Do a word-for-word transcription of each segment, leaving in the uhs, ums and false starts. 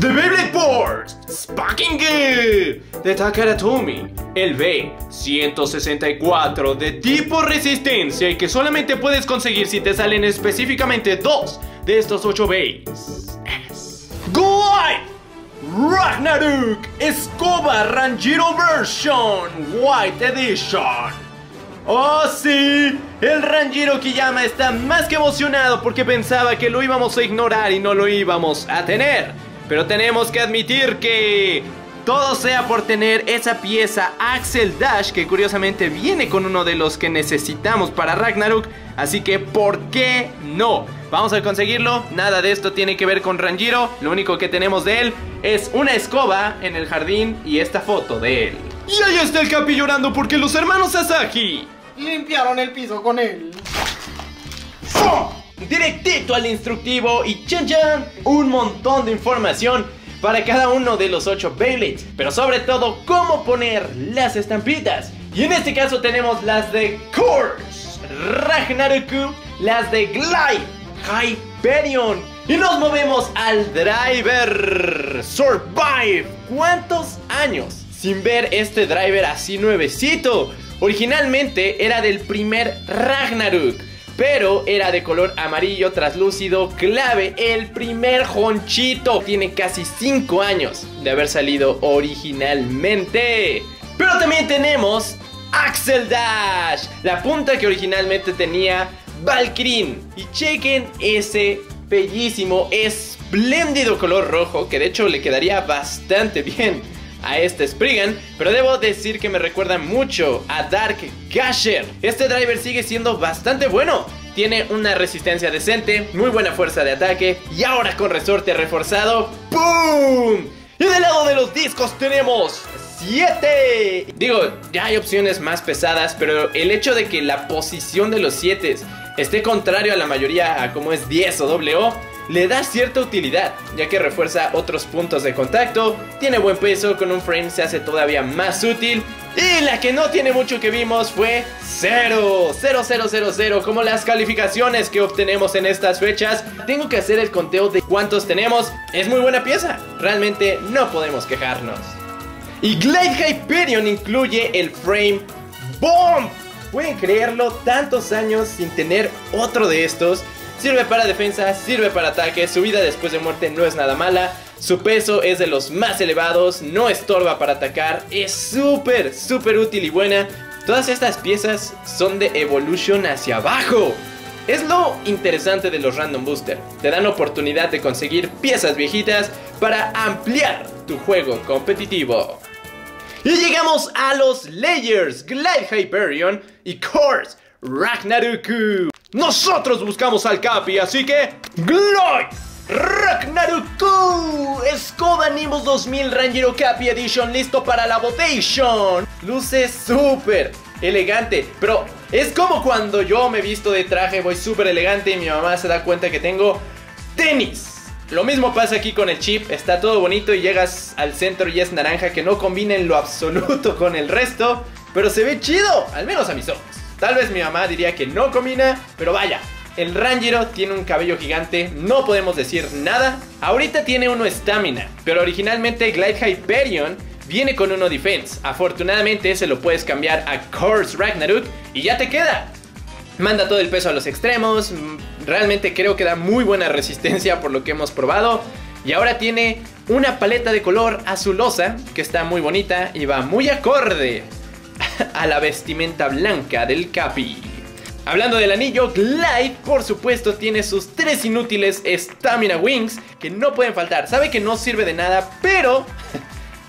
The Beyblade Burst Sparking de Takara Tomy, el B ciento sesenta y cuatro de tipo resistencia y que solamente puedes conseguir si te salen específicamente dos de estos ocho Beyz. Glide Ragnaruk Escoba Ranjiro Version White Edition. ¡Oh sí! El Ranjiro Kiyama está más que emocionado porque pensaba que lo íbamos a ignorar y no lo íbamos a tener. Pero tenemos que admitir que todo sea por tener esa pieza Axel Dash, que curiosamente viene con uno de los que necesitamos para Ragnaruk. Así que ¿por qué no? Vamos a conseguirlo. Nada de esto tiene que ver con Ranjiro. Lo único que tenemos de él es una escoba en el jardín y esta foto de él. Y ahí está el Capi llorando porque los hermanos Sasaki limpiaron el piso con él. ¡Oh! Directito al instructivo y chan chan, un montón de información para cada uno de los ocho Beyblades, pero sobre todo cómo poner las estampitas. Y en este caso tenemos las de Curse Ragnaruk, las de Glide Hyperion y nos movemos al driver Survive. ¿Cuántos años sin ver este driver así nuevecito? Originalmente era del primer Ragnaruk, pero era de color amarillo traslúcido clave, el primer Jonchito. Tiene casi cinco años de haber salido originalmente. Pero también tenemos Axel Dash, la punta que originalmente tenía Valkyrin. Y chequen ese bellísimo, espléndido color rojo, que de hecho le quedaría bastante bien a este Sprigan, pero debo decir que me recuerda mucho a Dark Gasher. Este driver sigue siendo bastante bueno, tiene una resistencia decente, muy buena fuerza de ataque y ahora con resorte reforzado, ¡boom! Y del lado de los discos tenemos siete. Digo, ya hay opciones más pesadas, pero el hecho de que la posición de los siete esté contrario a la mayoría, a como es diez o doble O, le da cierta utilidad, ya que refuerza otros puntos de contacto, tiene buen peso, con un frame se hace todavía más útil. Y la que no tiene mucho que vimos fue cero, cero, cero, cero, cero, como las calificaciones que obtenemos en estas fechas. Tengo que hacer el conteo de cuántos tenemos, es muy buena pieza, realmente no podemos quejarnos. Y Glide Hyperion incluye el frame Bomb. ¿Pueden creerlo? Tantos años sin tener otro de estos. Sirve para defensa, sirve para ataque, su vida después de muerte no es nada mala, su peso es de los más elevados, no estorba para atacar, es súper, súper útil y buena. Todas estas piezas son de evolution hacia abajo. Es lo interesante de los Random Booster, te dan oportunidad de conseguir piezas viejitas para ampliar tu juego competitivo. Y llegamos a los Layers, Glide Hyperion y Curse Ragnaruk. Nosotros buscamos al Capi, así que Glide Ragnaruk Escoba Nimbus dos mil Ranjiro Capi Edition, listo para la votation. Luce súper elegante, pero es como cuando yo me visto de traje, voy súper elegante y mi mamá se da cuenta que tengo tenis. Lo mismo pasa aquí con el chip, está todo bonito y llegas al centro y es naranja, que no combina en lo absoluto con el resto, pero se ve chido, al menos a mis ojos. Tal vez mi mamá diría que no combina, pero vaya, el Ranjiro tiene un cabello gigante, no podemos decir nada. Ahorita tiene uno estamina, pero originalmente Glide Hyperion viene con uno defense. Afortunadamente se lo puedes cambiar a Curse Ragnaruk y ya te queda. Manda todo el peso a los extremos, realmente creo que da muy buena resistencia por lo que hemos probado. Y ahora tiene una paleta de color azulosa que está muy bonita y va muy acorde a la vestimenta blanca del Capi. Hablando del anillo, Glide por supuesto tiene sus tres inútiles Stamina Wings que no pueden faltar. Sabe que no sirve de nada, pero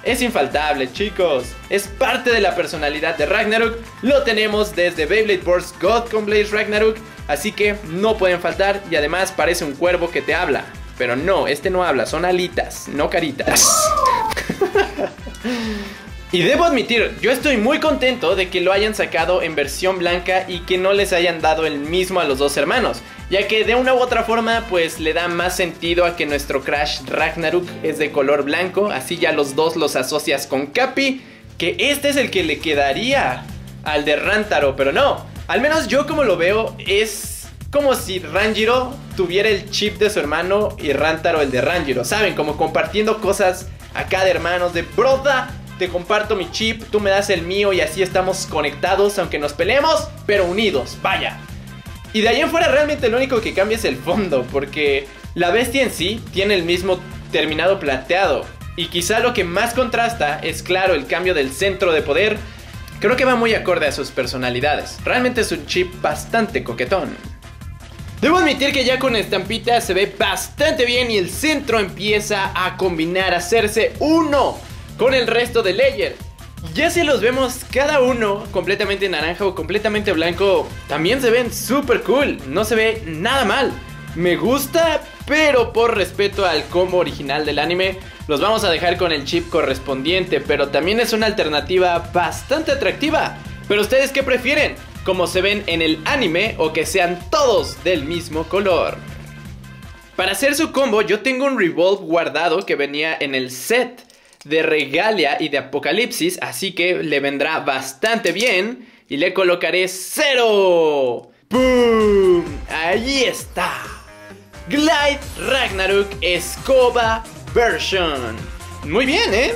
es infaltable, chicos. Es parte de la personalidad de Ragnaruk. Lo tenemos desde Beyblade Burst God con Blaze Ragnaruk, así que no pueden faltar. Y además parece un cuervo que te habla, pero no, este no habla, son alitas, no caritas. Y debo admitir, yo estoy muy contento de que lo hayan sacado en versión blanca y que no les hayan dado el mismo a los dos hermanos, ya que de una u otra forma pues le da más sentido a que nuestro Crash Ragnaruk es de color blanco, así ya los dos los asocias con Capi, que este es el que le quedaría al de Rantaro, pero no, al menos yo como lo veo es como si Ranjiro tuviera el chip de su hermano y Rantaro el de Ranjiro, ¿saben? Como compartiendo cosas acá de hermanos, de broda, te comparto mi chip, tú me das el mío y así estamos conectados, aunque nos peleemos, pero unidos, vaya. Y de ahí en fuera realmente lo único que cambia es el fondo, porque la bestia en sí tiene el mismo terminado plateado. Y quizá lo que más contrasta es, claro, el cambio del centro de poder. Creo que va muy acorde a sus personalidades. Realmente es un chip bastante coquetón. Debo admitir que ya con estampita se ve bastante bien y el centro empieza a combinar, a hacerse uno con el resto del layer. Ya si los vemos cada uno completamente naranja o completamente blanco, también se ven súper cool, no se ve nada mal. Me gusta, pero por respeto al combo original del anime, los vamos a dejar con el chip correspondiente, pero también es una alternativa bastante atractiva. Pero ustedes, ¿qué prefieren? ¿Como se ven en el anime o que sean todos del mismo color? Para hacer su combo yo tengo un Revolve guardado que venía en el set de Regalia y de Apocalipsis, así que le vendrá bastante bien y le colocaré cero. ¡Boom! Ahí está. Glide Ragnaruk Escoba Version. Muy bien, ¿eh?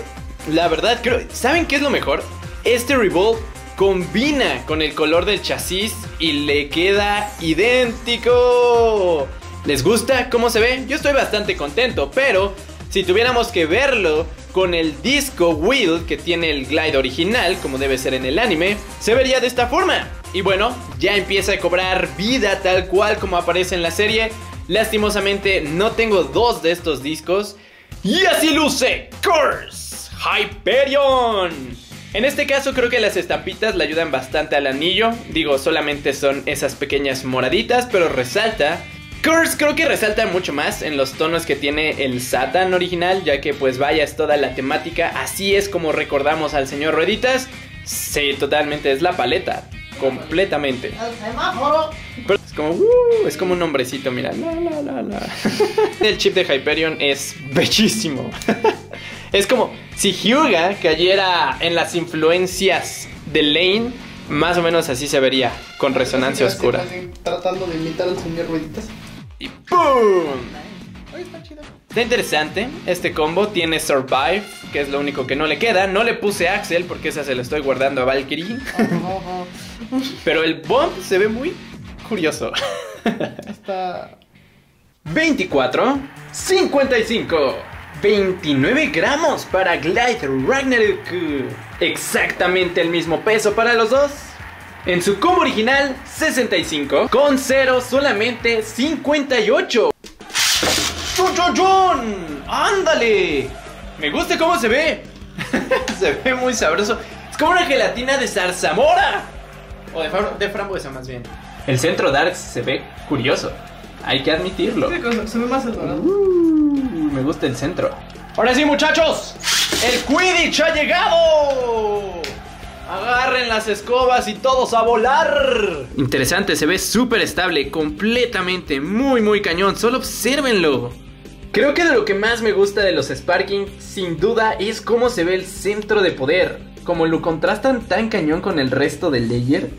La verdad creo... ¿Saben qué es lo mejor? Este Revolve combina con el color del chasis y le queda idéntico. ¿Les gusta cómo se ve? Yo estoy bastante contento, pero si tuviéramos que verlo con el disco Wheel que tiene el Glide original, como debe ser en el anime, se vería de esta forma. Y bueno, ya empieza a cobrar vida tal cual como aparece en la serie. Lastimosamente no tengo dos de estos discos. Y así luce Curse Hyperion. En este caso creo que las estampitas le ayudan bastante al anillo. Digo, solamente son esas pequeñas moraditas, pero resalta. Curse creo que resalta mucho más en los tonos que tiene el Satan original, ya que pues vaya, es toda la temática. Así es como recordamos al señor Rueditas. Sí, totalmente, es la paleta. Completamente. Pero es como, uh, es como un hombrecito, mira. La, la, la, la. El chip de Hyperion es bellísimo. Es como si Hyuga cayera en las influencias de Lane, más o menos así se vería, con resonancia oscura. Tratando de imitar al señor Rueditas. Y ¡pum! Está interesante, este combo tiene Survive, que es lo único que no le queda. No le puse Axel porque esa se la estoy guardando a Valkyrie. Pero el bomb se ve muy curioso. Está... veinticuatro, cincuenta y cinco... veintinueve gramos para Glide Ragnaruk. Exactamente el mismo peso para los dos. En su combo original, sesenta y cinco. Con cero, solamente cincuenta y ocho. ¡Chon, chon, chon! ¡Ándale! Me gusta cómo se ve. Se ve muy sabroso. Es como una gelatina de zarzamora. O de, de frambuesa, más bien. El centro Dark se ve curioso. Hay que admitirlo. Sí, se ve más adorado. Uh, me gusta el centro. Ahora sí, muchachos. El Quidditch ha llegado. Agarren las escobas y todos a volar. Interesante, se ve súper estable. Completamente, muy muy cañón. Solo obsérvenlo. Creo que de lo que más me gusta de los Sparking, sin duda, es cómo se ve el centro de poder. Como lo contrastan tan cañón con el resto del layer.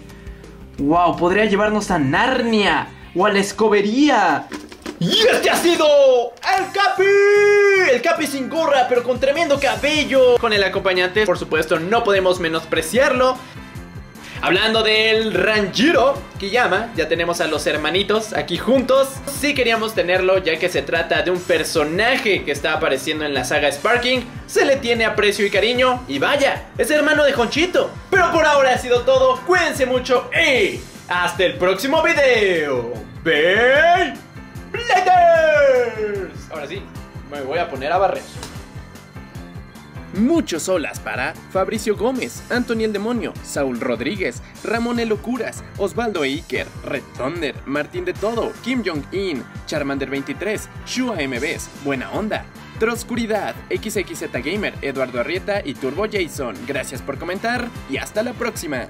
Wow, podría llevarnos a Narnia o a la escobería. Y este ha sido el Capi. El Capi sin gorra pero con tremendo cabello. Con el acompañante, por supuesto, no podemos menospreciarlo. Hablando del Ranjiro Kiyama, ya tenemos a los hermanitos aquí juntos. Sí queríamos tenerlo ya que se trata de un personaje que está apareciendo en la saga Sparking. Se le tiene aprecio y cariño y vaya, es hermano de Jonchito. Pero por ahora ha sido todo, cuídense mucho y hasta el próximo video. Beybladers. Ahora sí, me voy a poner a barrer. Muchos olas para Fabricio Gómez, Anthony el Demonio, Saúl Rodríguez, Ramón el Locuras, Osvaldo e Iker, Red Thunder, Martín de Todo, Kim Jong-in, Charmander veintitrés, Shua M Bs, Buena Onda, Troscuridad, X X Z Gamer, Eduardo Arrieta y Turbo Jason. Gracias por comentar y hasta la próxima.